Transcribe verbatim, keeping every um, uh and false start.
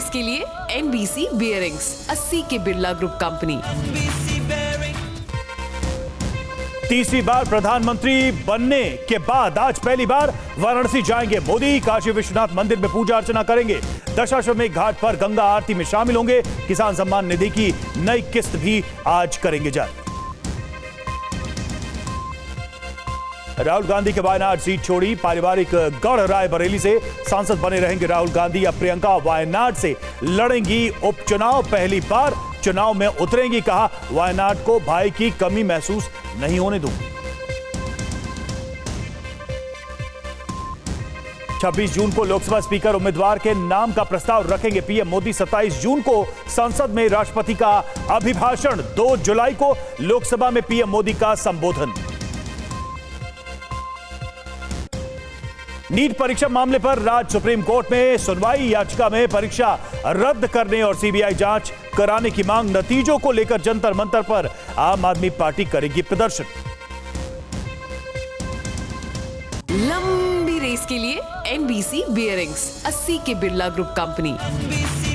Series के लिए N B C bearings अस्सी के बिरला ग्रुप कंपनी। तीसरी बार प्रधानमंत्री बनने के बाद आज पहली बार वाराणसी जाएंगे मोदी। काशी विश्वनाथ मंदिर में पूजा अर्चना करेंगे, दशाश्वमेध घाट पर गंगा आरती में शामिल होंगे। किसान सम्मान निधि की नई किस्त भी आज करेंगे जारी। राहुल गांधी के वायनाड सीट छोड़ी, पारिवारिक गढ़ रायबरेली से सांसद बने रहेंगे राहुल गांधी। अब प्रियंका वायनाड से लड़ेंगी उपचुनाव, पहली बार चुनाव में उतरेंगी। कहा, वायनाड को भाई की कमी महसूस नहीं होने दूंगी। छब्बीस जून को लोकसभा स्पीकर उम्मीदवार के नाम का प्रस्ताव रखेंगे पीएम मोदी। सत्ताईस जून को संसद में राष्ट्रपति का अभिभाषण, दो जुलाई को लोकसभा में पीएम मोदी का संबोधन। नीट परीक्षा मामले पर राज्य सुप्रीम कोर्ट में सुनवाई, याचिका में परीक्षा रद्द करने और सीबीआई जांच कराने की मांग। नतीजों को लेकर जंतर मंतर पर आम आदमी पार्टी करेगी प्रदर्शन। लंबी रेस के लिए एन बी सी बेयरिंग्स अस्सी के बिरला ग्रुप कंपनी।